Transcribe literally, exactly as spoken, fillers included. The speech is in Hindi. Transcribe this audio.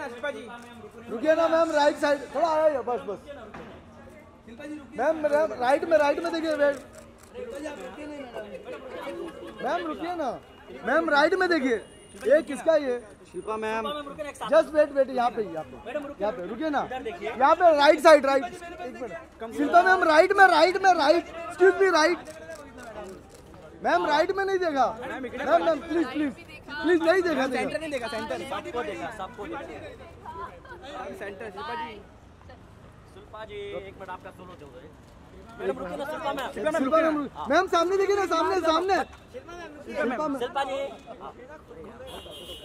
ना शिल्पा जी, रुकिए ना मैम, राइट साइड थोड़ा आया, बस बस मैम राइट में, राइट में देखिए मैम, रुकिए ना मैम, राइट में देखिए, ये किसका ये Shilpa ma'am, just wait wait, यहाँ पे यहाँ पे यहाँ पे रुकिए ना, यहाँ पे right side, right Shilpa ma'am, right में, राइट में, right excuse me, right ma'am, right में नहीं देखा ma'am, ma'am please please please नहीं देखा, सेंटर नहीं देखा, सेंटर सबको देखा, सबको देखा सेंटर। शिल्पा जी, शिल्पा जी एक मिनट, आपका सोलो जो है मैम सामने देखिए ना, सामने सामने शिल्पा मैम, शिल्पा जी